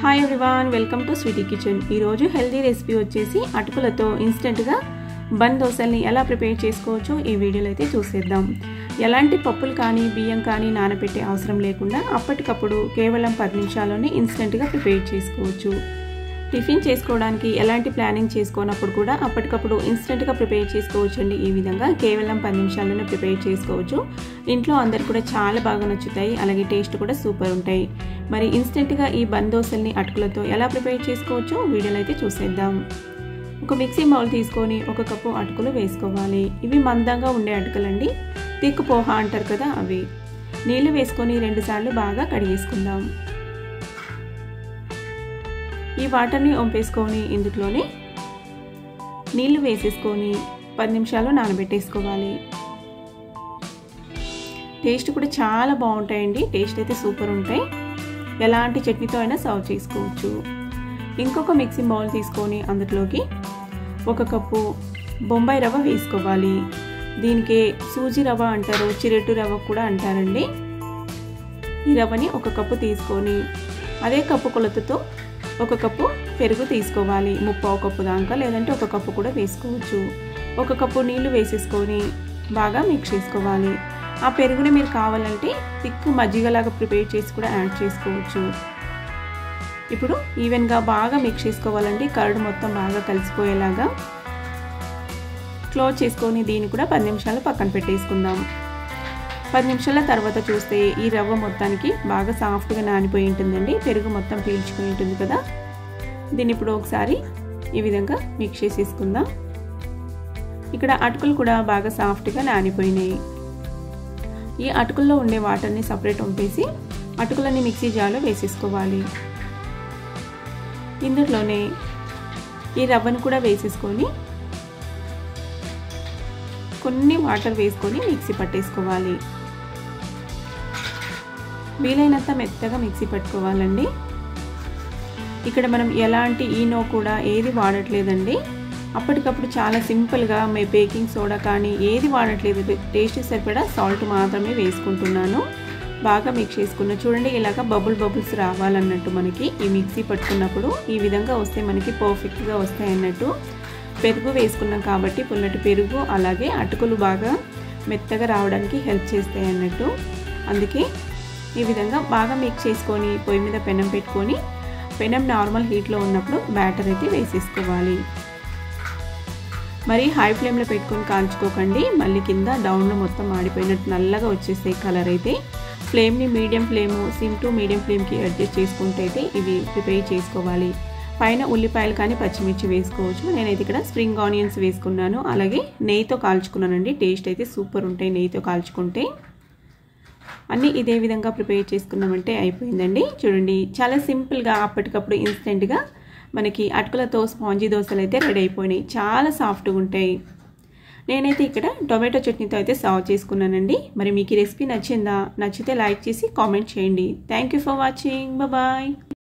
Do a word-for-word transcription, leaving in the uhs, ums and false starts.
Hi everyone welcome to Sweety kitchen healthy recipe वच्चेसी अटुकुलतो instant गा बन दोसल्नी एला प्रिपेर चेसुकोवच्चो ई वीडियोलो अयिते चूसेद्दाम। एलांटी पप्पुलु कानी बिय्यं कानी नानबेट्टे अवसरम लेकुंडा अप्पटिकप्पुडु केवलं पది निमिषाल्लोనే इंस्टेंट गा प्रिपेर चेसुकोवच्चु। టిఫిన్ చేసుకోవడానికి ఎలాంటి ప్లానింగ్ చేసుకోనప్పుడు కూడా అప్పటికప్పుడు ఇన్స్టెంట్ గా ప్రిపేర్ చేసుకోవొచ్చుండి। ఈ విధంగా కేవలం పది నిమిషాల్లోనే ప్రిపేర్ చేసుకోవచ్చు। ఇంట్లో అందరూ కూడా చాలా బాగా నచ్చుతాయి, అలాగే టేస్ట్ కూడా సూపర్ ఉంటాయి। మరి ఇన్స్టెంట్ గా ఈ బన్ దోసల్ని అటుకులతో ఎలా ప్రిపేర్ చేసుకోవొచ్చు వీడియోలో అయితే చూసేద్దాం। ఒక మిక్సీ బౌల్ తీసుకొని ఒక కప్పు అటుకులు వేసుకోవాలి। ఇవి మందంగా ఉండే అటుకులండి, తిక్ పోహా అంటారు కదా అవి। నీళ్లు వేసుకొని రెండు సార్లు బాగా కడిగేసుకుందాం। ఈ వాటర్ ని ఒంపేసుకొని ఇందులోనే నీళ్లు వేసేసుకొని పది నిమిషాలు నానబెట్టేసుకోవాలి। టేస్ట్ కూడా చాలా బాగుంటాయండి, టేస్ట్ అయితే సూపర్ ఉంటాయి। ఎలాంటి చట్నీతో అయినా సర్వ్ చేసుకోవచ్చు। ఇంకొక మిక్సింగ్ బౌల్ తీసుకొని అందులోకి ఒక కప్పు బొంబాయి రవ్వ వేసుకోవాలి। దీనికి సూజీ రవ్వ అంటారు, చిరెట్టు రవ్వ కూడా అంటారండి। ఈ రవ్వని ఒక కప్పు తీసుకొని అదే కప్పు కొలతతో ఒక కప్పు పెరుగు తీసుకోవాలి। ముప్పావు కప్పు దాకా లేదంటే ఒక కప్పు కూడా వేసుకోవచ్చు। ఒక కప్పు నీళ్లు వేసేసుకొని బాగా మిక్స్ చేసుకోవాలి। ఆ పెరుగుని మీరు కావాలంటే తిక్కు మజ్జిగలాగా ప్రిపేర్ చేసి కూడా యాడ్ చేసుకోవచ్చు। ఇప్పుడు ఈవెన్గా బాగా మిక్స్ చేసుకోవాలండి, కర్డ్ మొత్తం బాగా కలిసిపోయేలాగా। క్లోజ్ చేసుకొని దీన్ని కూడా పది నిమిషాలు పక్కన పెట్టేసుకుందాం। పది నిమిషాల తర్వాత చూస్తే ఈ రవ్వ మొత్తానికి బాగా సాఫ్ట్గా నానిపోయి ఉంటుందండి, పెరుగు మొత్తం పీల్చుకుని ఉంటుంది కదా। దీన్ని ఇప్పుడు ఒకసారి ఈ విధంగా మిక్స్ చేసేసుకుందాం। ఇక్కడ అటుకులు కూడా బాగా సాఫ్ట్గా నానిపోయినాయి। ఈ అటుకుల్లో ఉండే వాటర్ని సపరేట్ ఉంపేసి అటుకులని మిక్సీ జార్లో వేసేసుకోవాలి। ఇందులోనే ఈ రవ్వను కూడా వేసేసుకొని కొన్ని వాటర్ వేసుకొని మిక్సీ పట్టేసుకోవాలి। వీలైనంత మెత్తగా మిక్సీ పట్టుకోవాలండి। ఇక్కడ మనం ఎలాంటి ఈనో కూడా ఏది వాడట్లేదండి, అప్పటికప్పుడు చాలా సింపుల్గా మే బేకింగ్ సోడా కానీ ఏది వాడట్లేదు। టేస్ట్ సరిపడా సాల్ట్ మాత్రమే వేసుకుంటున్నాను। బాగా మిక్స్ చేసుకున్నా చూడండి, ఇలాగ బబుల్ బబుల్స్ రావాలన్నట్టు మనకి ఈ మిక్సీ పట్టుకున్నప్పుడు ఈ విధంగా వస్తే మనకి పర్ఫెక్ట్గా వస్తాయి అన్నట్టు। పెరుగు వేసుకున్నాం కాబట్టి పుల్లటి పెరుగు అలాగే అటుకులు బాగా మెత్తగా రావడానికి హెల్ప్ చేస్తాయి అన్నట్టు। అందుకే ఈ విధంగా బాగా మిక్స్ చేసుకొని పొయ్యి మీద పెనం పెట్టుకొని పెనం నార్మల్ హీట్లో ఉన్నప్పుడు బ్యాటర్ అయితే వేసేసుకోవాలి। మరి హై ఫ్లేమ్లో పెట్టుకొని కాల్చుకోకండి, మళ్ళీ కింద డౌన్లో మొత్తం ఆడిపోయినట్టు నల్లగా వచ్చేస్తాయి కలర్ అయితే। ఫ్లేమ్ని medium flame sim to medium ఫ్లేమ్కి అడ్జస్ట్ చేసుకుంటే అయితే ఇవి ప్రిపేర్ చేసుకోవాలి। పైన ఉల్లిపాయలు కానీ పచ్చిమిర్చి వేసుకోవచ్చు। నేనైతే ఇక్కడ స్ప్రింగ్ ఆనియన్స్ వేసుకున్నాను, అలాగే నెయ్యితో కాల్చుకున్నానండి। టేస్ట్ అయితే సూపర్ ఉంటాయి నెయ్యితో కాల్చుకుంటే। అన్నీ ఇదే విధంగా ప్రిపేర్ చేసుకున్నామంటే అయిపోయిందండి। చూడండి చాలా సింపుల్గా అప్పటికప్పుడు ఇన్స్టెంట్గా మనకి అటుకులతో స్పాంజీ దోశలు అయితే రెడీ అయిపోయినాయి, చాలా సాఫ్ట్గా ఉంటాయి। నేనైతే ఇక్కడ టొమాటో చట్నీతో అయితే సర్వ్ చేసుకున్నానండి। మరి మీకు ఈ రెసిపీ నచ్చిందా? నచ్చితే లైక్ చేసి కామెంట్ చేయండి। Thank you for watching, bye bye.